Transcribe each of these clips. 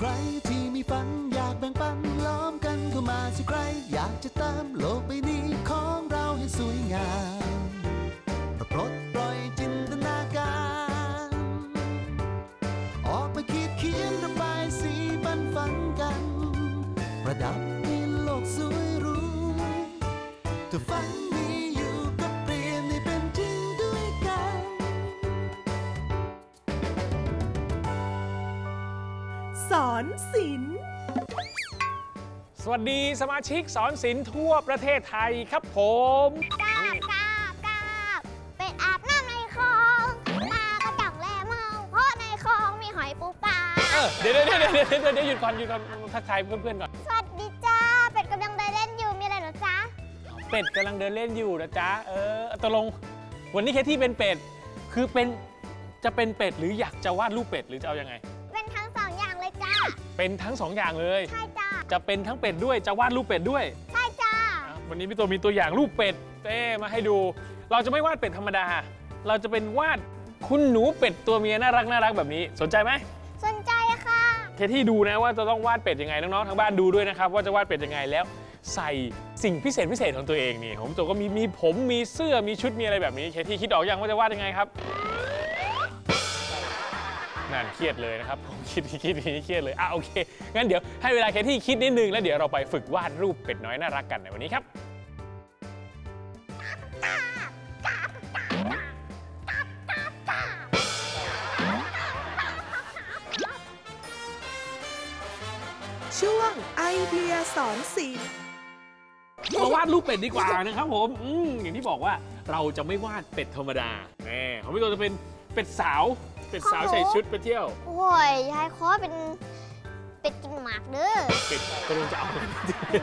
ใครที่มีฝันอยากแบ่งปันล้อมกันเข้ามาสิใครอยากจะเติมโลกใบนี้ของเราให้สวยงามปลดปล่อยจินตนาการออกไปคิดเขียนระบายสีบันฝันกันประดับให้โลกสวยรู้ถ้าฝันมีอยู่ก็เปลี่ยนให้เป็นจริงด้วยกันสอนศิลป์สวัสดีสมาชิกสอนศิลป์ทั่วประเทศไทยครับผมเดี๋ยวหยุดก่อนทักทายเพื่อนๆก่อนสวัสดีจ้าเป็ดกำลังเดินเล่นอยู่มีอะไรหรอจ๊ะเป็ดกำลังเดินเล่นอยู่นะจ๊ะตกลงวันนี้แค่ที่เป็นเป็ดคือเป็นจะเป็นเป็ดหรืออยากจะวาดรูปเป็ดหรือจะเอายังไงเป็นทั้งสองอย่างเลยจ้าเป็นทั้งสองอย่างเลยใช่จ้าจะเป็นทั้งเป็ดด้วยจะวาดรูปเป็ดด้วยใช่จ้าวันนี้พี่ตัวมีตัวอย่างรูปเป็ดมาให้ดูเราจะไม่วาดเป็ดธรรมดาเราจะเป็นวาดคุณหนูเป็ดตัวเมียน่ารักแบบนี้สนใจไหมสนใจแค่ที่ดูนะว่าจะต้องวาดเป็ดยังไงน้องๆทางบ้านดูด้วยนะครับว่าจะวาดเป็ดยังไงแล้วใส่สิ่งพิเศษของตัวเองนี่ผมตัวก็มีผมมีเสื้อมีชุดมีอะไรแบบนี้แค่ที่คิดออกยังว่าจะวาดยังไงครับนั่นเครียดเลยนะครับผมคิดเครียดเลยอ่ะโอเคงั้นเดี๋ยวให้เวลาแค่ที่คิดนิดนึงแล้วเดี๋ยวเราไปฝึกวาดรูปเป็ดน้อยน่ารักกันในวันนี้ครับช่วงไอเดียสอนศิลป์มาวาดรูปเป็ดดีกว่านะครับผมอย่างที่บอกว่าเราจะไม่วาดเป็ดธรรมดาแน่ของพี่ตัวจะเป็นเป็ดสาวใส่ชุดไปเที่ยวโอ้ยยายขอเป็นเป็ดกินหมากเด้อเป็ดกำลังจะเอา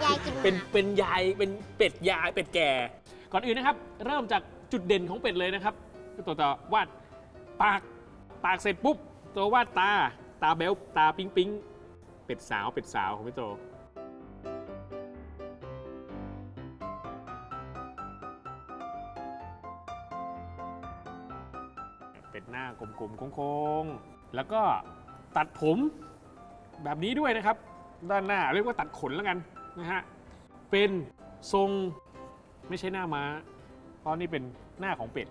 ยายกินหมากเป็นยายเป็นเป็ดยายเป็ดแก่ก่อนอื่นนะครับเริ่มจากจุดเด่นของเป็ดเลยนะครับพี่ตัวจะวาดปากเสร็จปุ๊บตัววาดตาแบ๊วตาปิ๊งเป็ดสาวของพี่โตเป็ดหน้ากลมๆโค้งๆแล้วก็ตัดผมแบบนี้ด้วยนะครับด้านหน้าเรียกว่าตัดขนแล้วกันนะฮะเป็นทรงไม่ใช่หน้าม้าเพราะนี่เป็นหน้าของเป็ด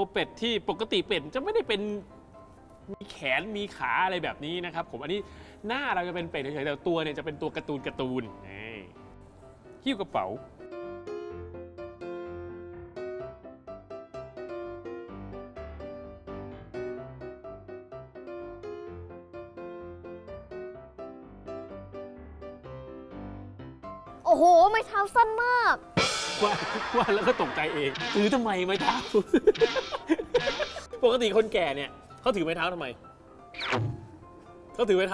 ตัวเป็ดที่ปกติเป็ดจะไม่ได้เป็นมีแขนมีขาอะไรแบบนี้นะครับผมอันนี้หน้าเราจะเป็นเป็ดเฉยๆแต่ตัวเนี่ยจะเป็นตัวการ์ตูนหิ้วกระเป๋าโอ้โหไม่เท้าสั้นมากว่าแล้วก็ตกใจเองถือทำไมไม้เท้าปกติคนแก่เนี่ยเขาถือไม้เท้าทำไมเพื่อควา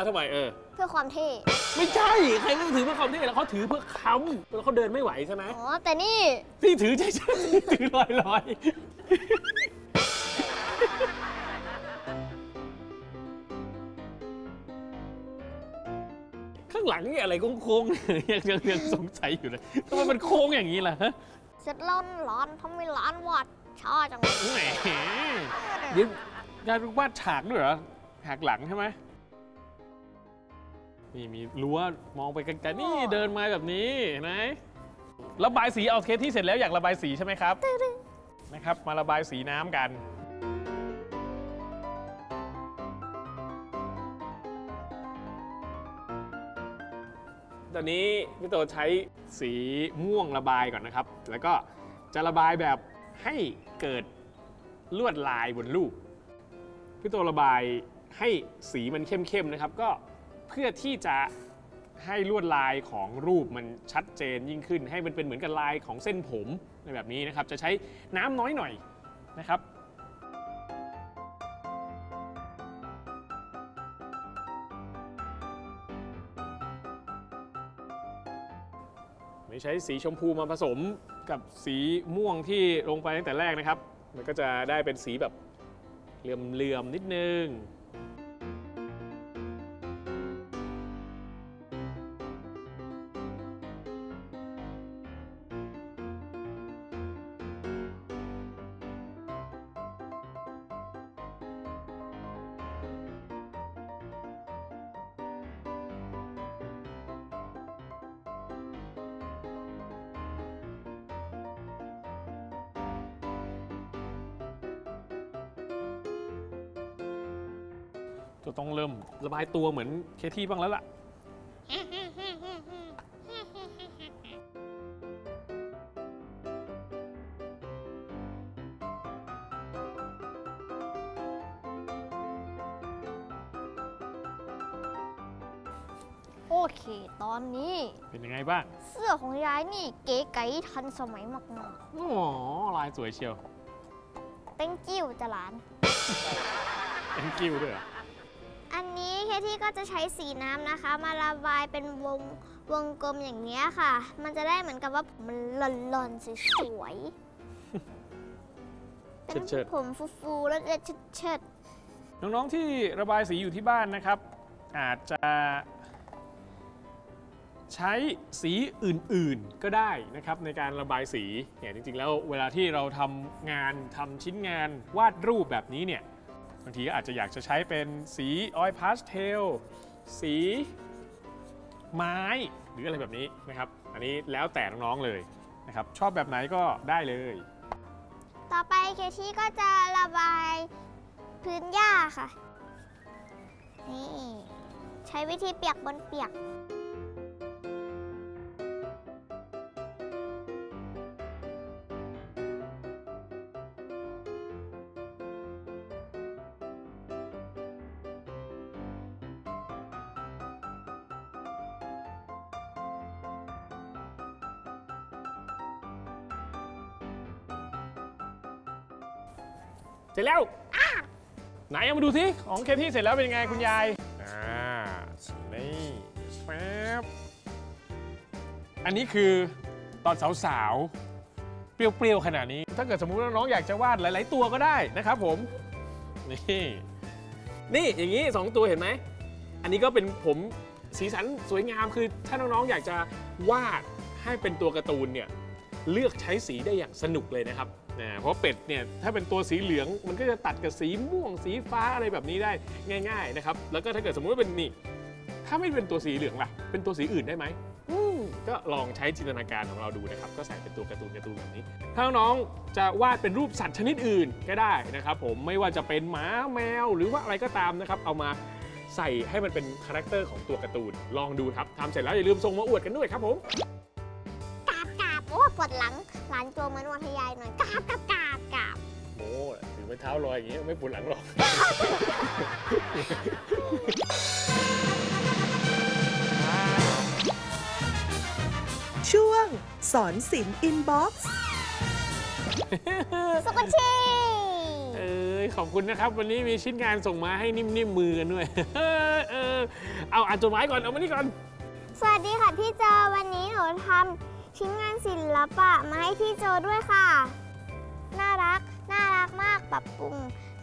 มเท่ไม่ใช่ใครก็ถือเพื่อความเท่แล้วเขาถือเพื่อค้ำแล้วเขาเดินไม่ไหวใช่ไหมอ๋อแต่นี่ถือใช่ถือลอยข้างหลังนี่อะไรโค้งๆยังสงสัยอยู่เลยทำไมมันโค้งอย่างนี้ล่ะเสร็จร้อนทำไมร้อนวัดช้าจังแหมนี่การวาดฉากด้วยเหรอฉากหลังใช่ไหมนี่มีรั้วมองไปไกลๆนี่เดินมาแบบนี้เห็นไหมระบายสีเอาเคสที่เสร็จแล้วอยากระบายสีใช่ไหมครับนะครับมาระบายสีน้ำกันตอนนี้พี่โตใช้สีม่วงระบายก่อนนะครับแล้วก็จะระบายแบบให้เกิดลวดลายบนรูปพี่โตระบายให้สีมันเข้มๆนะครับก็เพื่อที่จะให้ลวดลายของรูปมันชัดเจนยิ่งขึ้นให้มันเป็นเหมือนกับลายของเส้นผมในแบบนี้นะครับจะใช้น้ำน้อยหน่อยนะครับใช้สีชมพูมาผสมกับสีม่วงที่ลงไปตั้งแต่แรกนะครับมันก็จะได้เป็นสีแบบเหลื่อมนิดนึง จะต้องเริ่มระบายตัวเหมือนเคที่บ้างแล้วล่ะโอเคตอนนี้เป็นยังไงบ้างเสื้อของยายนี่เก๋ไก๋ทันสมัยมากๆอ๋อลายสวยเชียวเต้งกิ้วจ้ะหลานเต้งกิ้วด้วยอันนี้แค่ที่ก็จะใช้สีน้ำนะคะมาระบายเป็นวงกลมอย่างนี้ค่ะมันจะได้เหมือนกับว่าผมมันหล่นๆสวยๆเป็นผมฟูๆแล้วจะเชิดๆน้องๆที่ระบายสีอยู่ที่บ้านนะครับอาจจะใช้สีอื่นๆก็ได้นะครับในการระบายสีเนี่ยจริงๆแล้วเวลาที่เราทำงานทำชิ้นงานวาดรูปแบบนี้เนี่ยบางทีก็อาจจะอยากจะใช้เป็นสีออยล์พาสเทลสีไม้หรืออะไรแบบนี้นะครับอันนี้แล้วแต่น้องๆเลยนะครับชอบแบบไหนก็ได้เลยต่อไปเคที่ก็จะระบายพื้นหญ้าค่ะนี่ใช้วิธีเปียกบนเปียกเสร็จแล้วไหนเอามาดูสิของเคที่เสร็จแล้วเป็นยังไงคุณยายนี่แป๊บอันนี้คือตอนสาวๆเปรี้ยวๆขนาดนี้ถ้าเกิดสมมุติว่าน้องอยากจะวาดหลายๆตัวก็ได้นะครับผมนี่นี่อย่างนี้2ตัวเห็นไหมอันนี้ก็เป็นผมสีสันสวยงามคือถ้าน้องๆอยากจะวาดให้เป็นตัวการ์ตูนเนี่ยเลือกใช้สีได้อย่างสนุกเลยนะครับเพราะเป็ดเนี่ยถ้าเป็นตัวสีเหลืองมันก็จะตัดกับสีม่วงสีฟ้าอะไรแบบนี้ได้ง่ายๆนะครับแล้วก็ถ้าเกิดสมมุติว่าเป็นนี่ถ้าไม่เป็นตัวสีเหลืองล่ะเป็นตัวสีอื่นได้ไหมก็ลองใช้จินตนาการของเราดูนะครับก็ใส่เป็นตัวการ์ตูนแบบนี้ถ้าน้องจะวาดเป็นรูปสัตว์ชนิดอื่นก็ได้นะครับผมไม่ว่าจะเป็นหมาแมวหรือว่าอะไรก็ตามนะครับเอามาใส่ให้มันเป็นคาแรคเตอร์ของตัวการ์ตูนลองดูครับทำเสร็จแล้วอย่าลืมส่งมาอวดกันด้วยครับผมปวดหลังหลานโจมันวัทยายหน่อยกราบกราบโอ้ถือไม้เท้าลอยอย่างนี้ไม่ปวดหลังหรอกช่วงสอนศิลป์อินบ็อกซ์สกุลชีขอบคุณนะครับวันนี้มีชิ้นงานส่งมาให้นิ่มๆมือกันด้วยเอาอ่านจดหมายก่อนเอามานี่ก่อนสวัสดีค่ะพี่โจวันนี้หนูทำชิ้นงานศิลปะมาให้พี่โจด้วยค่ะน่ารักมากปรับปรุง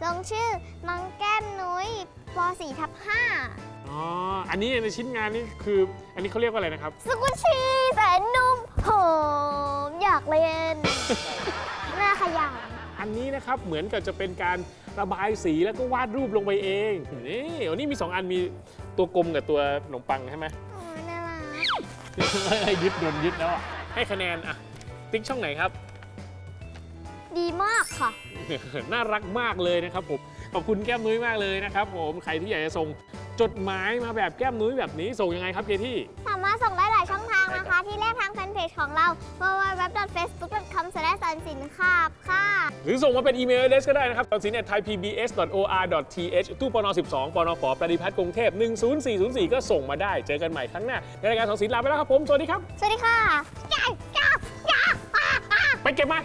ลงชื่อมังแก้มนุ้ยป .4/5 อ๋ออันนี้ในชิ้นงานนี่คืออันนี้เขาเรียกว่าอะไรนะครับสกุชชี่แสนนุ่มหอมอยากเล่น น่าขยันอันนี้นะครับเหมือนกับจะเป็นการระบายสีแล้วก็วาดรูปลงไปเองนี่วันนี้มี2อันมีตัวกลมกับตัวขนมปังใช่ไหมยึดแล้วให้คะแนนอ่ะติ๊กช่องไหนครับดีมากค่ะน่ารักมากเลยนะครับผมขอบคุณแก้มนุ้ยมากเลยนะครับผมใครที่อยากจะส่งจดหมายมาแบบแก้มนุ้ยแบบนี้ส่งยังไงครับเคที่สามารถส่งได้หลายช่องทางนะคะที่แรกทางแฟนเพจของเรา www.facebook.com/sansin ค่ะหรือส่งมาเป็นอีเมลเดสก็ได้นะครับsansin@thaipbs.or.th ตู้ปน12 ปนฝปฏิพัฒน์กรุงเทพ10404ก็ส่งมาได้เจอกันใหม่ครั้งหน้าในรายการสอนศิลป์ลาไปแล้วครับผมสวัสดีครับสวัสดีค่ะไปเก็บมา